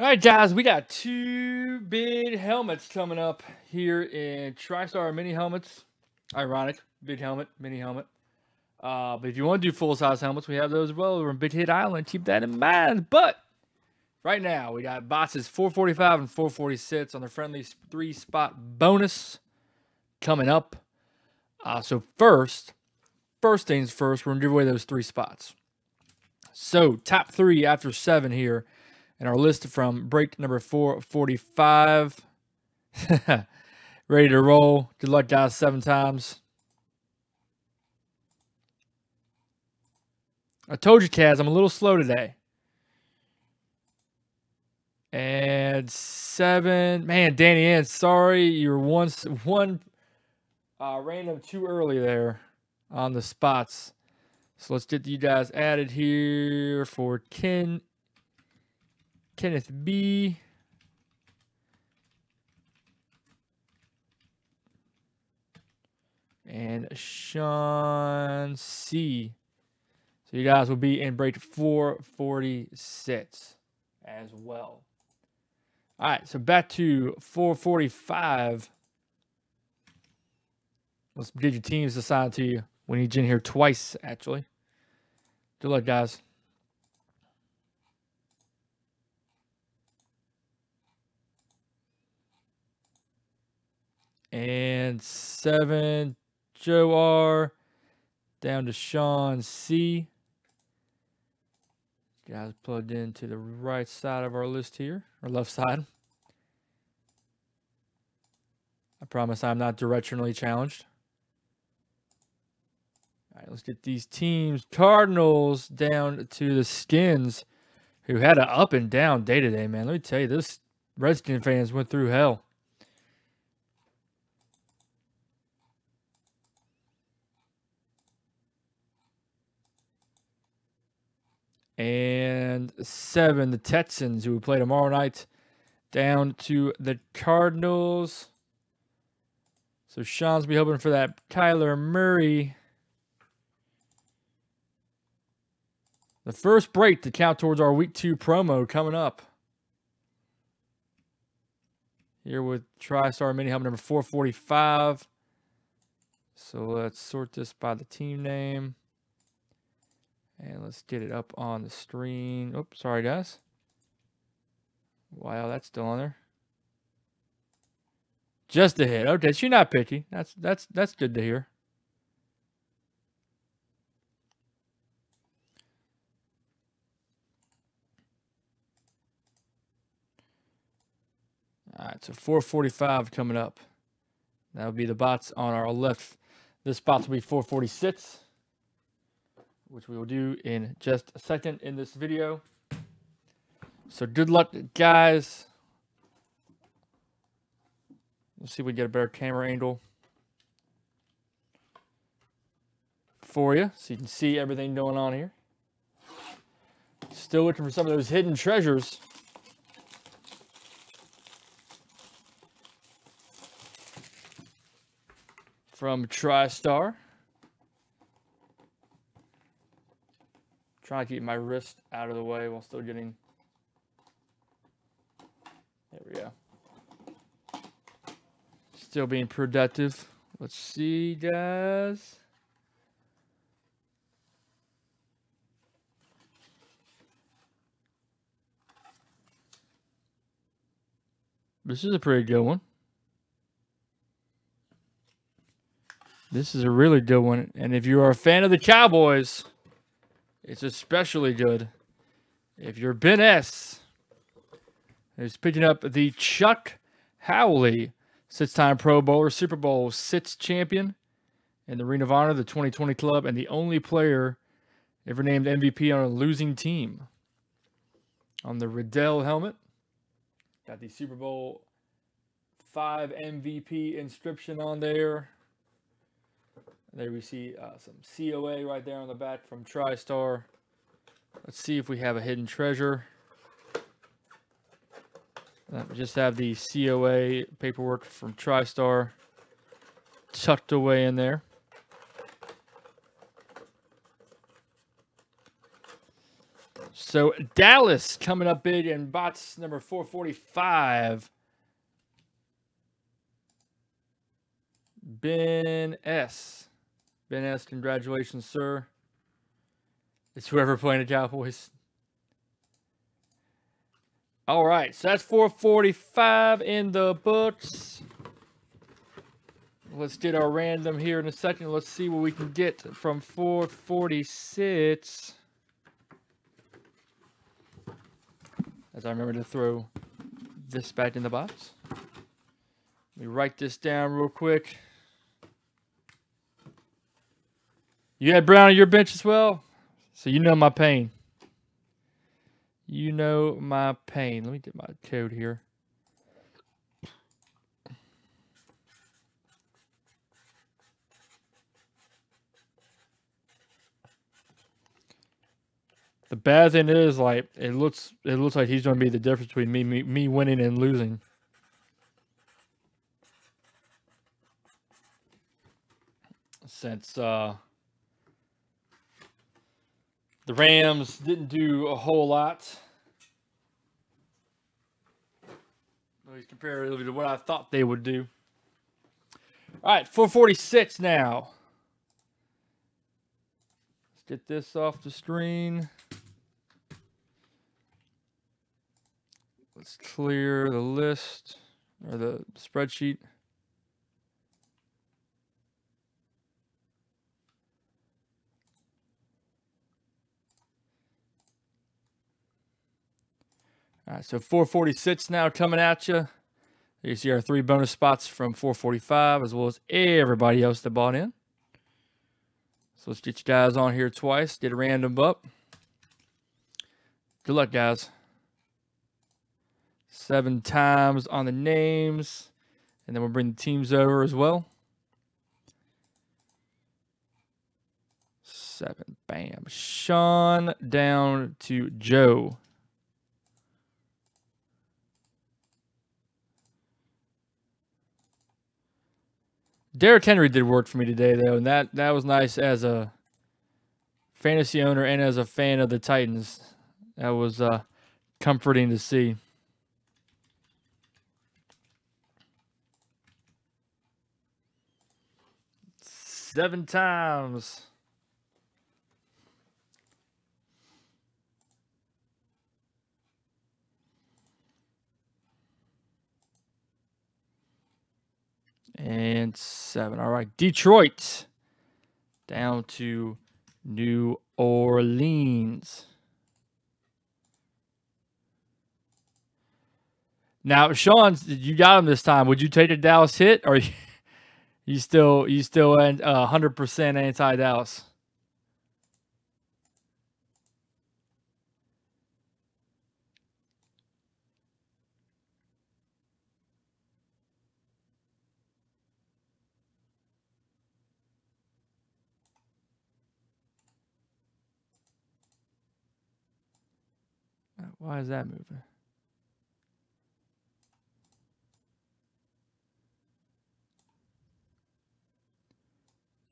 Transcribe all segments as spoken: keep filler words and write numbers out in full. All right, guys, we got two big helmets coming up here in TriStar Mini Helmets. Ironic, big helmet, mini helmet. Uh, but if you want to do full-size helmets, we have those as well over in Big Hit Island. Keep that in mind. But right now, we got boxes four forty-five and four forty sets on the friendly three-spot bonus coming up. Uh, so first, first things first, we're going to give away those three spots. So top three after seven here. And our list from break number four forty-five. Ready to roll. Good luck, guys, seven times. I told you, Kaz, I'm a little slow today. And seven. Man, Danny Ann, sorry. You were one, one uh, random too early there on the spots. So let's get you guys added here for Ken. Kenneth B. And Sean C. So you guys will be in break four forty-six as well. All right, so back to four forty-five. Let's get your teams assigned to you. We need you in here twice, actually. Good luck, guys. And seven, Joe R, down to Sean C. Guys plugged into the right side of our list here, or left side. I promise I'm not directionally challenged. All right, let's get these teams. Cardinals down to the Skins, who had an up and down day today, man. Let me tell you, those Redskins fans went through hell. And seven, the Texans, who will play tomorrow night, down to the Cardinals. So Sean's be hoping for that Kyler Murray. The first break to count towards our week two promo coming up. Here with TriStar Mini Helmet number four forty-five. So let's sort this by the team name. And let's get it up on the screen. Oops, sorry, guys. Wow, that's still on there. Just a hit. Okay, she's not picky. That's that's that's good to hear. All right, so four forty-five coming up. That'll be the bots on our left. This bots will be four forty-six. Which we will do in just a second in this video. So good luck, guys. Let's see if we get a better camera angle for you, so you can see everything going on here. Still looking for some of those hidden treasures. From TriStar. Trying to keep my wrist out of the way while still getting, there we go. Still being productive. Let's see, guys. This is a pretty good one. This is a really good one. And if you are a fan of the Cowboys, it's especially good if you're Ben S, who's picking up the Chuck Howley, six-time Pro Bowler, Super Bowl six champion, and the Ring of Honor, the twenty twenty club, and the only player ever named M V P on a losing team. On the Riddell helmet, got the Super Bowl five M V P inscription on there. There we see uh, some C O A right there on the back from TriStar. Let's see if we have a hidden treasure. Uh, we just have the C O A paperwork from TriStar tucked away in there. So Dallas coming up big in bots number four forty-five. Ben S. Ben S, congratulations, sir. It's whoever playing the Cowboys. All right, so that's four forty-five in the books. Let's get our random here in a second. Let's see what we can get from four forty-six. As I remember to throw this back in the box. Let me write this down real quick. You had Brown on your bench as well? So you know my pain. You know my pain. Let me get my code here. The bad thing is, like, it looks it looks like he's going to be the difference between me me, me winning and losing. Since uh, the Rams didn't do a whole lot. At least comparatively to what I thought they would do. All right, four forty-six now. Let's get this off the screen. Let's clear the list or the spreadsheet. All right, so four forty-six now coming at you. You see our three bonus spots from four forty-five as well as everybody else that bought in. So let's get you guys on here twice. Get a random up. Good luck, guys. Seven times on the names. And then we'll bring the teams over as well. Seven. Bam. Sean down to Joe. Derrick Henry did work for me today, though, and that, that was nice as a fantasy owner and as a fan of the Titans. That was uh, comforting to see. Seven times. And seven. All right. Detroit down to New Orleans. Now, Sean, you got him this time. Would you take a Dallas hit, or you, you still you still uh, one hundred percent anti-Dallas? Why is that moving?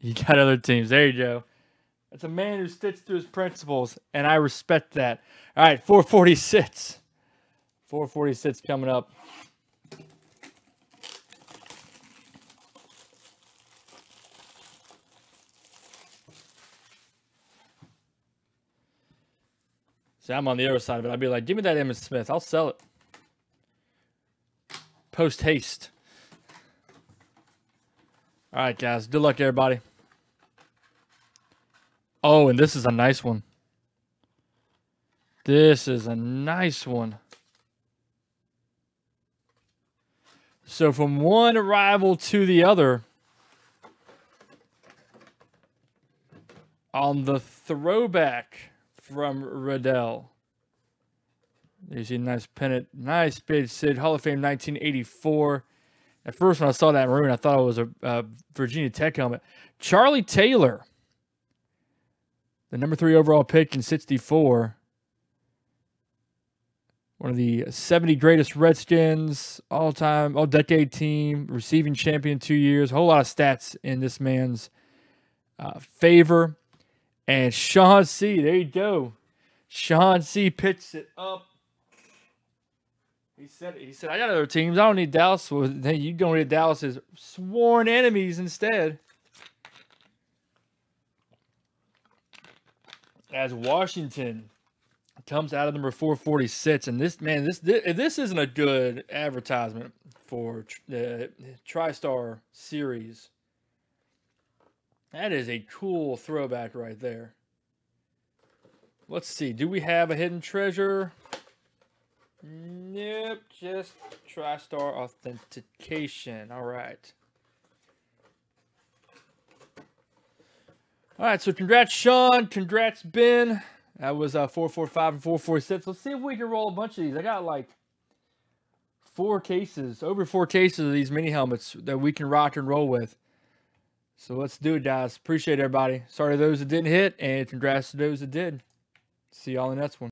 You got other teams. There you go. That's a man who sticks to his principles, and I respect that. All right, four forty-six. four forty-six coming up. See, I'm on the other side of it. I'd be like, give me that Emmett Smith. I'll sell it. Post haste. All right, guys. Good luck, everybody. Oh, and this is a nice one. This is a nice one. So from one rival to the other, on the throwback from Riddell. You see a nice pennant. Nice big Sid. Hall of Fame nineteen eighty-four. At first when I saw that in maroon, I thought it was a uh, Virginia Tech helmet. Charlie Taylor. The number three overall pick in sixty-four. One of the seventy greatest Redskins. All-time, all-decade team. Receiving champion two years. A whole lot of stats in this man's uh, favor. And Sean C, there you go. Sean C pitched it up. He said, he said, I got other teams. I don't need Dallas. Well, you don't need Dallas's sworn enemies instead. As Washington comes out of number four forty-six. And this, man, this this, this isn't a good advertisement for the TriStar series. That is a cool throwback right there. Let's see. Do we have a hidden treasure? Nope, just TriStar authentication. All right. All right, so congrats, Sean. Congrats, Ben. That was uh, four forty-five and four forty-six. Let's see if we can roll a bunch of these. I got like four cases, over four cases of these mini helmets that we can rock and roll with. So let's do it, guys. Appreciate everybody. Sorry to those that didn't hit, and congrats to those that did. See y'all in the next one.